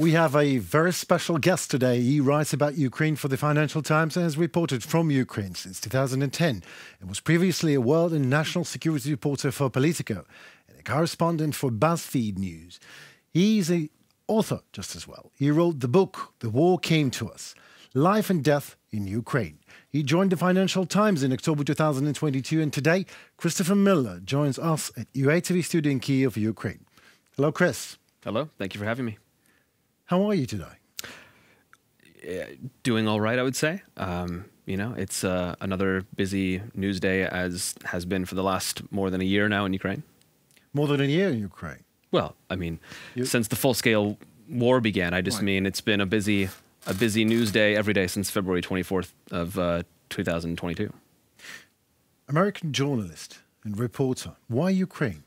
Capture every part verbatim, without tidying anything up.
We have a very special guest today. He writes about Ukraine for the Financial Times and has reported from Ukraine since two thousand ten. He was previously a world and national security reporter for Politico and a correspondent for BuzzFeed News. He's an author just as well. He wrote the book, The War Came to Us, Life and Death in Ukraine. He joined the Financial Times in October two thousand twenty-two, and today Christopher Miller joins us at U A T V studio in Kyiv, Ukraine. Hello, Chris. Hello. Thank you for having me. How are you today? Doing all right, I would say. Um, you know, it's uh, another busy news day, as has been for the last more than a year now in Ukraine. More than a year in Ukraine? Well, I mean, you... since the full-scale war began, I just right. mean it's been a busy, a busy news day every day since February twenty-fourth of uh, two thousand twenty-two. American journalist and reporter, why Ukraine?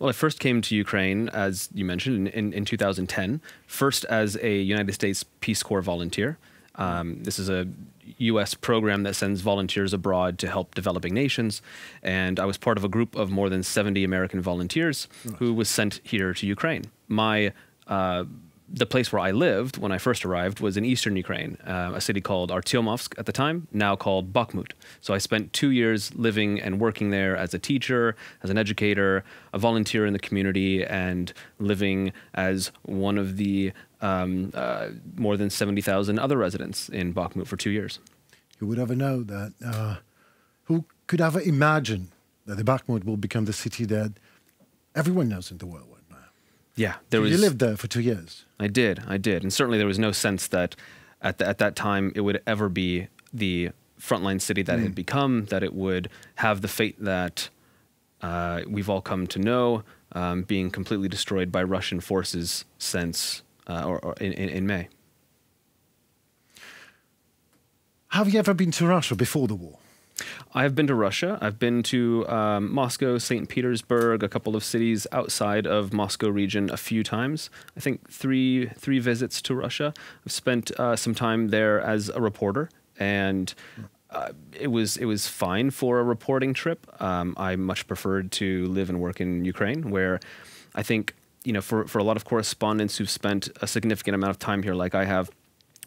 Well, I first came to Ukraine, as you mentioned, in, in, in two thousand ten, first as a United States Peace Corps volunteer. Um, this is a U S program that sends volunteers abroad to help developing nations, and I was part of a group of more than seventy American volunteers nice. who was sent here to Ukraine. My, uh, the place where I lived when I first arrived was in eastern Ukraine, uh, a city called Artyomovsk at the time, now called Bakhmut. So I spent two years living and working there as a teacher, as an educator, a volunteer in the community, and living as one of the um, uh, more than seventy thousand other residents in Bakhmut for two years. Who would ever know that? Uh, who could ever imagine that the Bakhmut will become the city that everyone knows in the world? Yeah, there was, you lived there for two years. I did, I did. And certainly there was no sense that at, the, at that time it would ever be the frontline city that mm. it had become, that it would have the fate that uh, we've all come to know, um, being completely destroyed by Russian forces since uh, or, or in, in, in May. Have you ever been to Russia before the war? I've been to Russia. I've been to um, Moscow, Saint Petersburg, a couple of cities outside of Moscow region a few times. I think three three visits to Russia. I've spent uh, some time there as a reporter, and uh, it was it was fine for a reporting trip. Um, I much preferred to live and work in Ukraine, where I think, you know, for, for a lot of correspondents who've spent a significant amount of time here, like I have,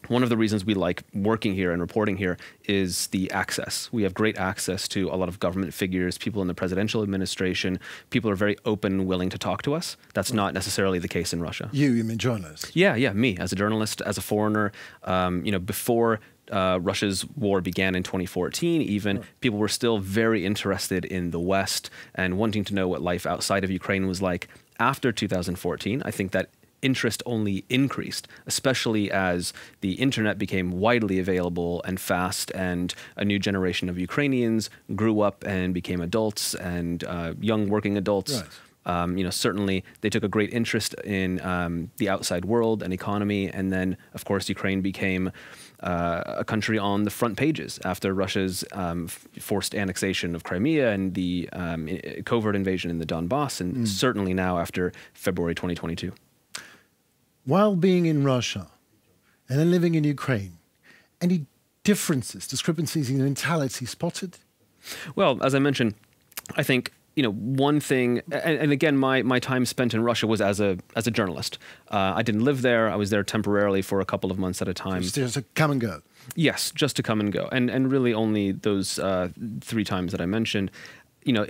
one of the reasons we like working here and reporting here is the access. We have great access to a lot of government figures, people in the presidential administration. People are very open and willing to talk to us. That's not necessarily the case in Russia. You, you mean journalists? Yeah, yeah, me as a journalist, as a foreigner. Um, you know, before uh, Russia's war began in twenty fourteen, even, right. people were still very interested in the West and wanting to know what life outside of Ukraine was like. After two thousand fourteen, I think that interest only increased, especially as the internet became widely available and fast, and a new generation of Ukrainians grew up and became adults and uh, young working adults. Right. Um, you know, certainly they took a great interest in um, the outside world and economy. And then, of course, Ukraine became uh, a country on the front pages after Russia's um, forced annexation of Crimea and the um, covert invasion in the Donbass, and mm. certainly now after February twenty twenty-two. While being in Russia and then living in Ukraine, any differences, discrepancies in mentality spotted? Well, as I mentioned, I think, you know, one thing, and, and again, my, my time spent in Russia was as a, as a journalist. Uh, I didn't live there. I was there temporarily for a couple of months at a time. Just, just to come and go? Yes, just to come and go. And, and really only those uh, three times that I mentioned, you know,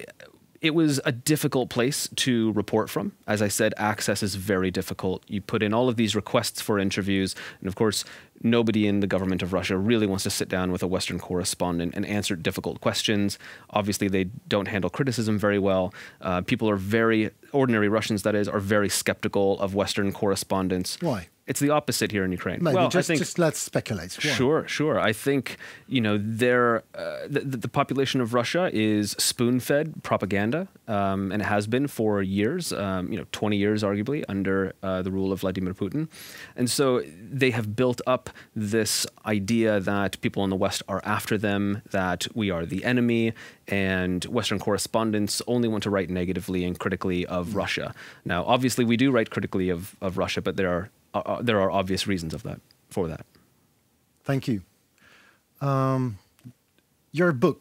it was a difficult place to report from. As I said, access is very difficult. You put in all of these requests for interviews, and of course, nobody in the government of Russia really wants to sit down with a Western correspondent and answer difficult questions. Obviously, they don't handle criticism very well. Uh, people are very, ordinary Russians, that is, are very skeptical of Western correspondents. Why? It's the opposite here in Ukraine. Maybe. Well, just, I think, just let's speculate. Why? Sure, sure. I think, you know, uh, the, the population of Russia is spoon-fed propaganda, um, and it has been for years, um, you know, twenty years arguably, under uh, the rule of Vladimir Putin. And so they have built up this idea that people in the West are after them, that we are the enemy, and Western correspondents only want to write negatively and critically of mm. Russia. Now, obviously, we do write critically of, of Russia, but there are Uh, there are obvious reasons of that, for that. Thank you. Um, your book.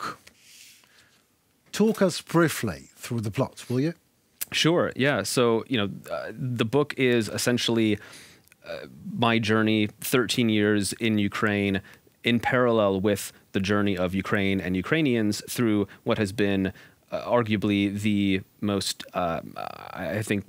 Talk us briefly through the plot, will you? Sure, yeah. So, you know, uh, the book is essentially uh, my journey, thirteen years in Ukraine, in parallel with the journey of Ukraine and Ukrainians through what has been uh, arguably the most, uh, I think,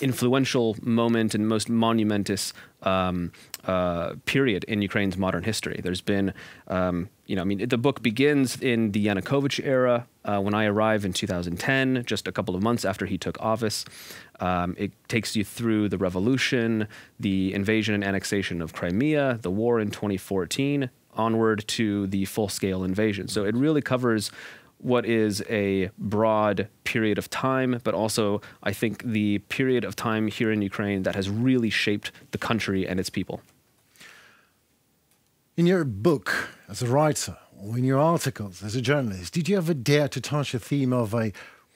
influential moment and most monumentous um, uh, period in Ukraine's modern history. There's been, um, you know, I mean, the book begins in the Yanukovych era, uh, when I arrived in two thousand ten, just a couple of months after he took office. Um, it takes you through the revolution, the invasion and annexation of Crimea, the war in twenty fourteen, onward to the full-scale invasion. So it really covers what is a broad period of time, but also I think the period of time here in Ukraine that has really shaped the country and its people. In your book, as a writer, or in your articles, as a journalist, did you ever dare to touch a theme of a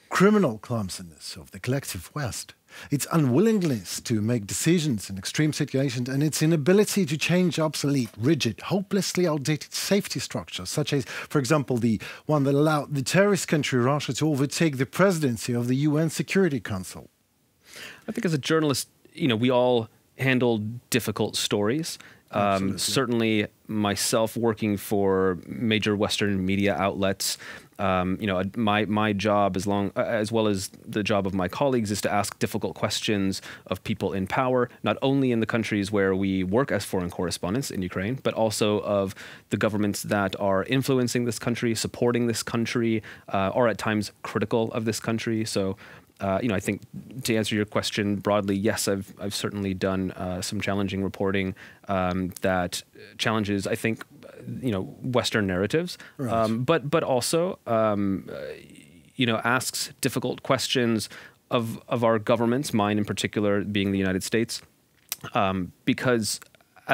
criminal clumsiness of the collective West, its unwillingness to make decisions in extreme situations, and its inability to change obsolete, rigid, hopelessly outdated safety structures, such as, for example, the one that allowed the terrorist country Russia to overtake the presidency of the U N Security Council? I think as a journalist, you know, we all handle difficult stories. Um, certainly myself working for major Western media outlets, um, you know, my, my job as long, as well as the job of my colleagues, is to ask difficult questions of people in power, not only in the countries where we work as foreign correspondents in Ukraine, but also of the governments that are influencing this country, supporting this country, uh, or at times critical of this country. So, Uh, you know, I think to answer your question broadly, yes, I've, I've certainly done uh, some challenging reporting um, that challenges, I think, you know, Western narratives, right. um, but, but also, um, you know, asks difficult questions of, of our governments, mine in particular being the United States, um, because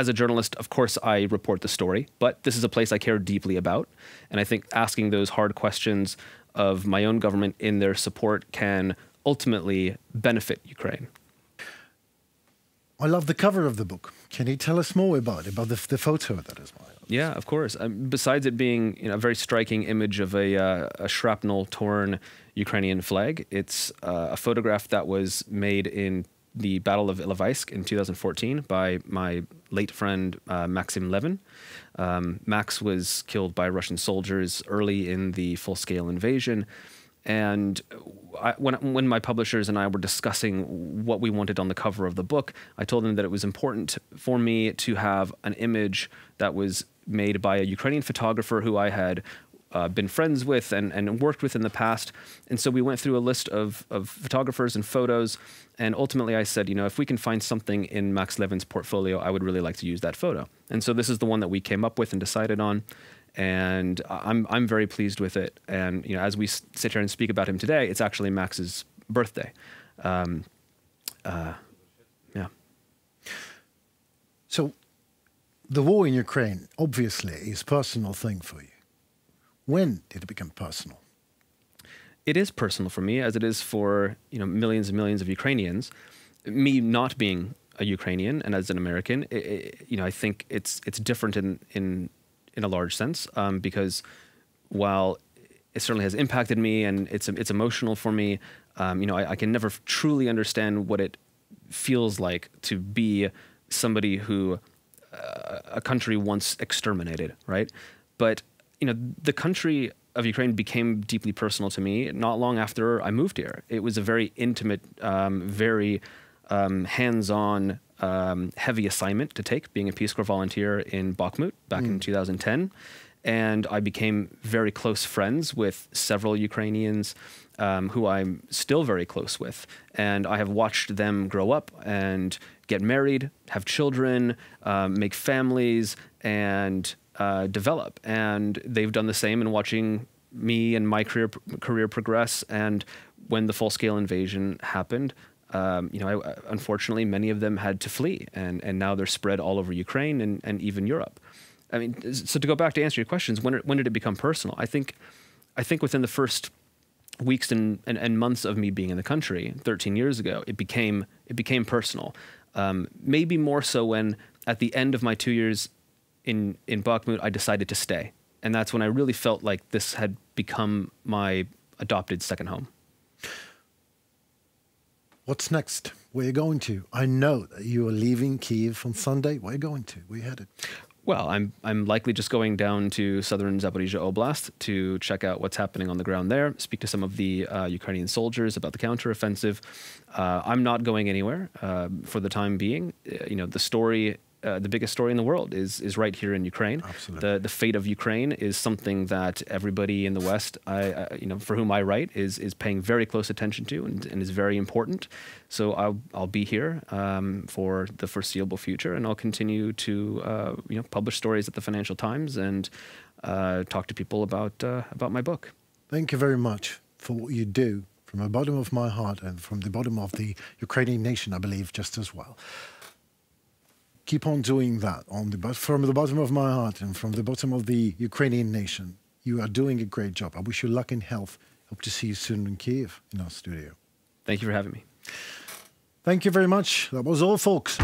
as a journalist, of course, I report the story, but this is a place I care deeply about. And I think asking those hard questions of my own government in their support can ultimately benefit Ukraine. I love the cover of the book. Can you tell us more about it, about the, the photo that is mine? Yeah, of course. Um, besides it being, you know, a very striking image of a, uh, a shrapnel-torn Ukrainian flag, it's uh, a photograph that was made in the Battle of Ilovaisk in two thousand fourteen by my late friend uh, Maxim Levin. Um, Max was killed by Russian soldiers early in the full-scale invasion. And I, when, when my publishers and I were discussing what we wanted on the cover of the book, I told them that it was important for me to have an image that was made by a Ukrainian photographer who I had Uh, been friends with and, and worked with in the past. And so we went through a list of, of photographers and photos. And ultimately I said, you know, if we can find something in Max Levin's portfolio, I would really like to use that photo. And so this is the one that we came up with and decided on. And I'm, I'm very pleased with it. And, you know, as we sit here and speak about him today, it's actually Max's birthday. Um, uh, yeah. So the war in Ukraine, obviously, is a personal thing for you. When did it become personal? It is personal for me, as it is for, you know, millions and millions of Ukrainians. Me not being a Ukrainian and as an American, it, it, you know, I think it's it's different in in in a large sense, um, because while it certainly has impacted me and it's it's emotional for me, um, you know, I, I can never truly understand what it feels like to be somebody who uh, a country once exterminated, right? But you know, the country of Ukraine became deeply personal to me not long after I moved here. It was a very intimate, um, very um, hands-on, um, heavy assignment to take, being a Peace Corps volunteer in Bakhmut back mm. in two thousand ten. And I became very close friends with several Ukrainians um, who I'm still very close with. And I have watched them grow up and get married, have children, um, make families, and Uh, develop, and they've done the same in watching me and my career career progress. And when the full-scale invasion happened, um, you know, I, unfortunately, many of them had to flee, and and now they're spread all over Ukraine and and even Europe. I mean, so to go back to answer your questions, when when did it become personal? I think, I think within the first weeks and and, and months of me being in the country, thirteen years ago, it became it became personal. Um, maybe more so when at the end of my two years. In, in Bakhmut, I decided to stay. And that's when I really felt like this had become my adopted second home. What's next? Where are you going to? I know that you are leaving Kyiv on Sunday. Where are you going to? Where are you headed? Well, I'm, I'm likely just going down to southern Zaporizhia Oblast to check out what's happening on the ground there, speak to some of the uh, Ukrainian soldiers about the counteroffensive. Uh, I'm not going anywhere uh, for the time being. Uh, you know, the story, uh, the biggest story in the world is, is right here in Ukraine. Absolutely. The, the fate of Ukraine is something that everybody in the West, I, I, you know, for whom I write, is, is paying very close attention to and, and is very important. So I'll, I'll be here um, for the foreseeable future, and I'll continue to uh, you know, publish stories at the Financial Times and uh, talk to people about, uh, about my book. Thank you very much for what you do from the bottom of my heart and from the bottom of the Ukrainian nation, I believe, just as well. Keep on doing that on the, from the bottom of my heart and from the bottom of the Ukrainian nation. You are doing a great job. I wish you luck and health. Hope to see you soon in Kyiv in our studio. Thank you for having me. Thank you very much. That was all, folks.